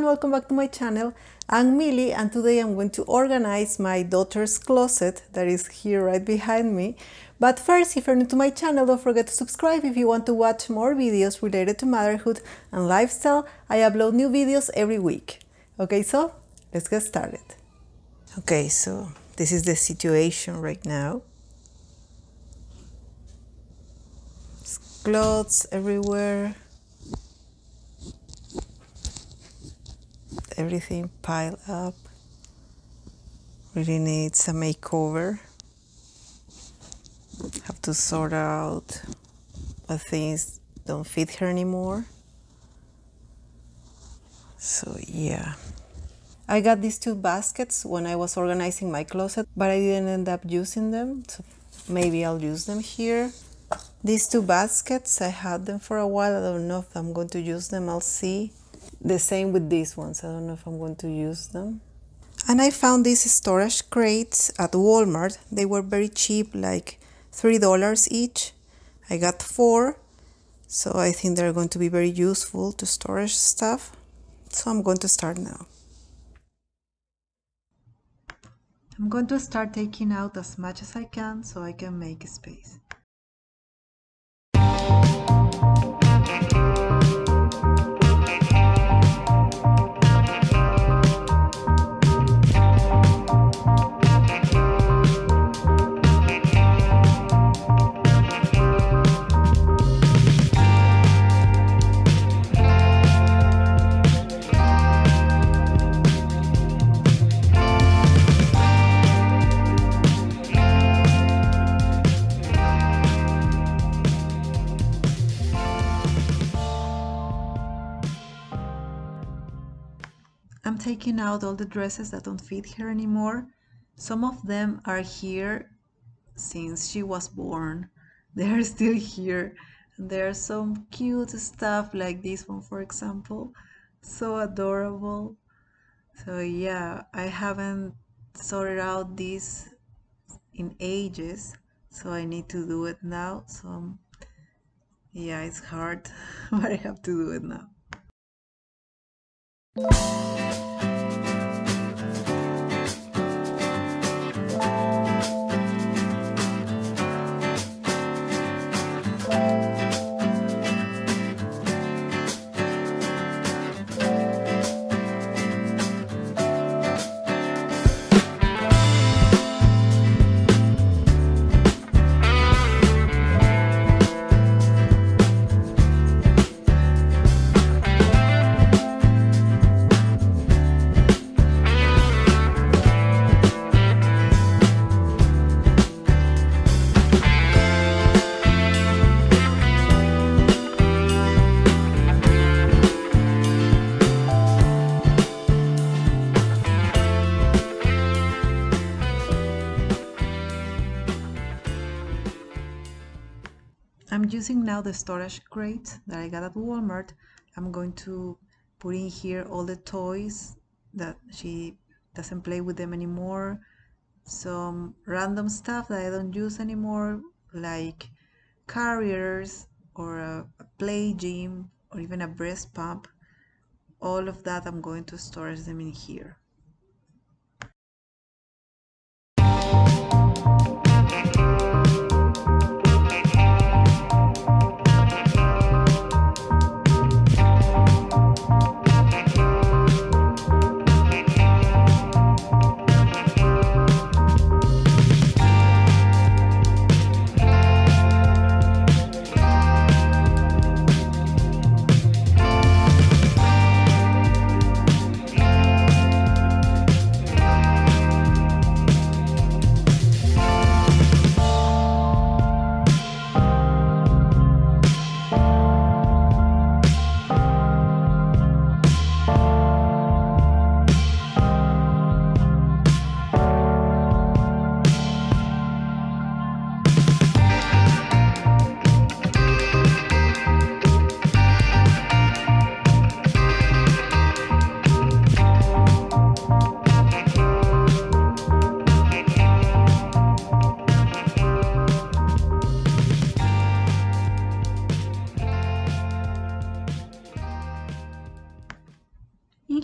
everyone, welcome back to my channel. I'm Mily and today I'm going to organize my daughter's closet that is here right behind me. But first, if you're new to my channel, don't forget to subscribe if you want to watch more videos related to motherhood and lifestyle. I upload new videos every week. Okay, so let's get started. Okay, so this is the situation right now. There's clothes everywhere. Everything piled up, really needs a makeover. Have to sort out what things don't fit her anymore. So yeah. I got these two baskets when I was organizing my closet, but I didn't end up using them, so maybe I'll use them here. These two baskets, I had them for a while. I don't know if I'm going to use them, I'll see. The same with these ones, I don't know if I'm going to use them. And I found these storage crates at Walmart. They were very cheap, like $3 each. I got four, so I think they're going to be very useful to store stuff. So I'm going to start now. I'm going to start taking out as much as I can so I can make space. I'm taking out all the dresses that don't fit her anymore. Some of them are here since she was born. They're still here. There's some cute stuff like this one, for example. So adorable. So yeah, I haven't sorted out this in ages, so I need to do it now. So yeah, it's hard, but I have to do it now. I'm using now the storage crate that I got at Walmart. I'm going to put in here all the toys that she doesn't play with them anymore. Some random stuff that I don't use anymore, like carriers or a play gym or even a breast pump. All of that, I'm going to store them in here.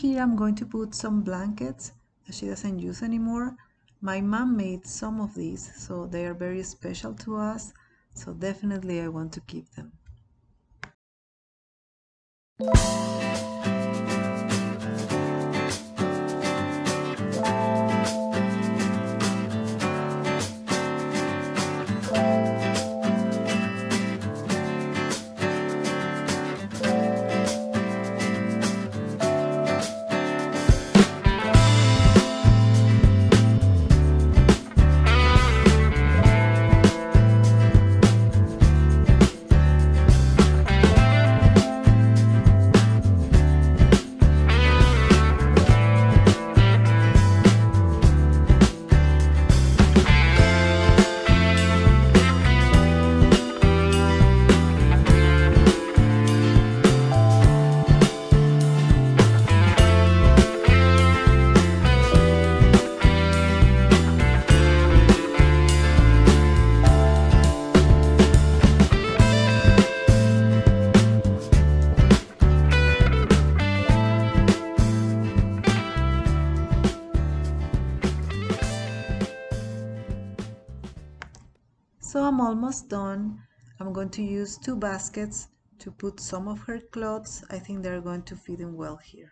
here I'm going to put some blankets that she doesn't use anymore. My mom made some of these, so they are very special to us, so definitely I want to keep them. So I'm almost done. I'm going to use two baskets to put some of her clothes. I think they're going to fit in well here.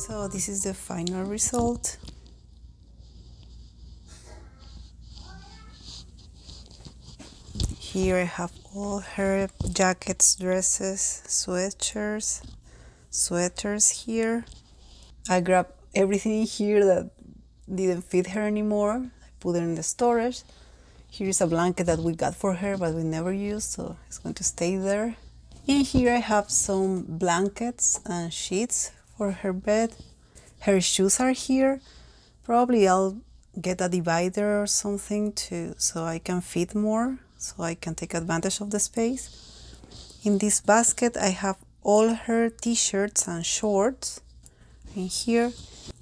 So this is the final result. Here I have all her jackets, dresses, sweaters here. I grabbed everything here that didn't fit her anymore. I put it in the storage. Here is a blanket that we got for her but we never used, so it's going to stay there. And here I have some blankets and sheets for her bed. Her shoes are here. Probably I'll get a divider or something too, so I can fit more, so I can take advantage of the space. In this basket I have all her t-shirts and shorts. And here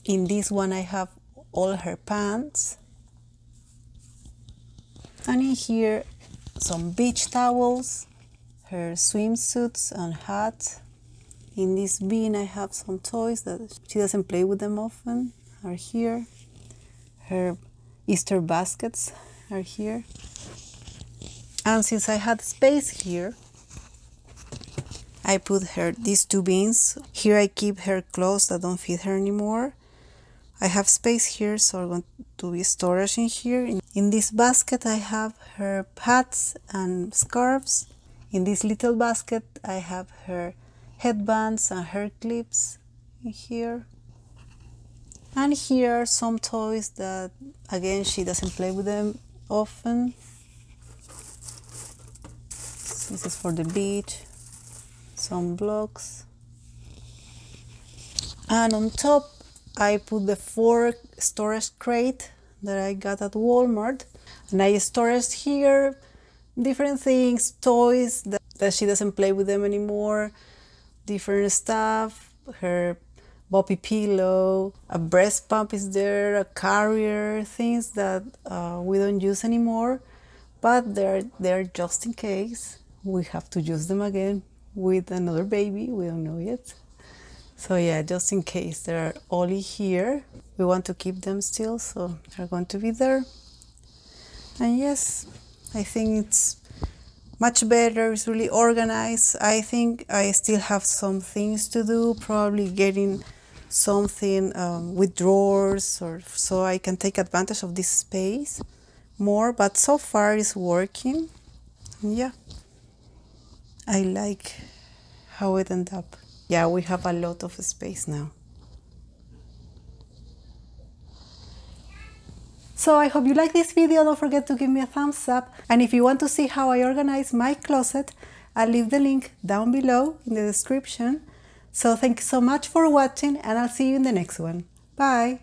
in this one I have all her pants. And in here some beach towels, her swimsuits and hats. In this bin I have some toys that she doesn't play with them often, are here. Her Easter baskets are here. And since I had space here, I put her these two bins. Here I keep her clothes that don't fit her anymore. I have space here, so I'm going to be storage in here. In this basket I have her hats and scarves. In this little basket I have her headbands and hair clips in here. And here are some toys that, again, she doesn't play with them often. This is for the beach, some blocks, And on top, I put the 4 storage crate that I got at Walmart. And I stored here different things, toys that she doesn't play with them anymore, different stuff, her boppy pillow, a breast pump is there, a carrier, things that we don't use anymore, but they're there just in case we have to use them again with another baby, we don't know yet. So yeah, just in case, they're only here. We want to keep them still, so they're going to be there. And yes, I think it's much better, it's really organized. I think I still have some things to do, probably getting something with drawers, or so I can take advantage of this space more, but so far it's working. Yeah, I like how it ended up. Yeah, we have a lot of space now. So I hope you like this video, don't forget to give me a thumbs up, and if you want to see how I organize my closet, I'll leave the link down below in the description. So thank you so much for watching, and I'll see you in the next one. Bye!